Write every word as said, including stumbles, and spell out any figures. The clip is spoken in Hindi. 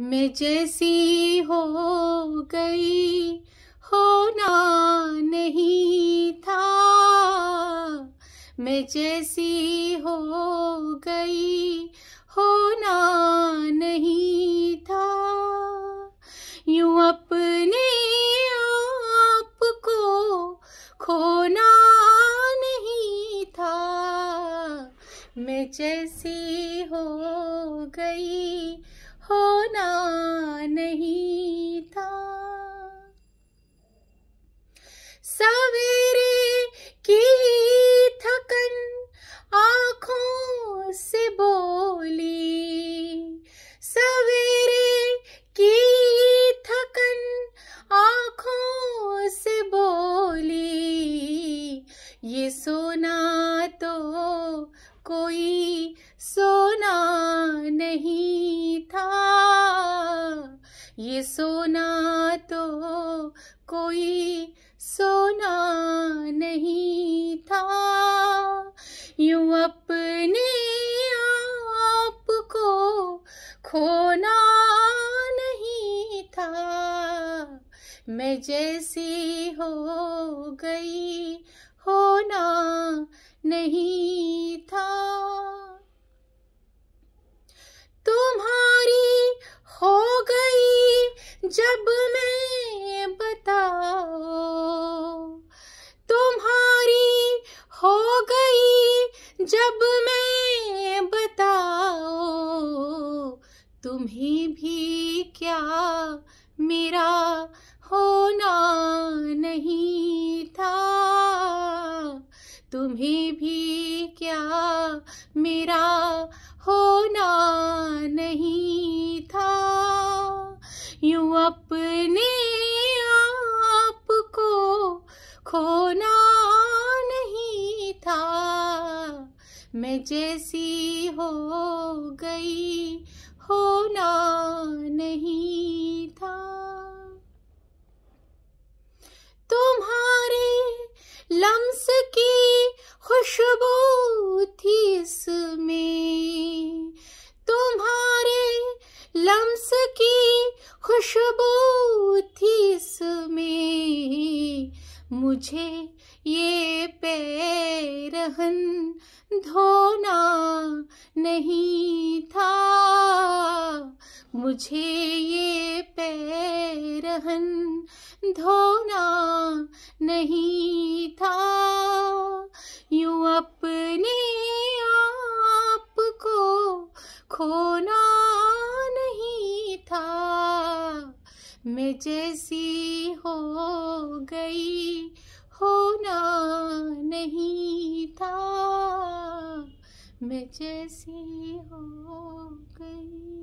मैं जैसी हो गई होना नहीं था, मैं जैसी हो गई होना नहीं था। यूं अपने आप को खोना नहीं था, मैं जैसी हो गई होना नहीं था। सवेरे की थकन आँखों से बोली, सवेरे की थकन आँखों से बोली, ये सोना तो कोई सोना नहीं था, ये सोना तो कोई सोना नहीं था। यूं अपने आप को खोना नहीं था, मैं जैसी हो गई होना नहीं था। तुम्हारी हो गई जब मैं बताओ, तुम्हारी हो गई जब मैं बताओ, तुम्हें भी क्या मेरा होना नहीं था, तुम्हें भी क्या मेरा होना नहीं था। यूं अपने आप को खोना नहीं था, मैं जैसी हो गई होना नहीं था। तुम्हारे लम्स की खुशबू थी इसमें, तुम्हारे लम्स की खुशबू थी इसमें, मुझे ये पैरहन धोना नहीं था, मुझे ये पैरहन धोना नहीं था। यूं अपने आप को खोना नहीं था, मैं जैसी हो गई होना नहीं था, मैं जैसी हो गई।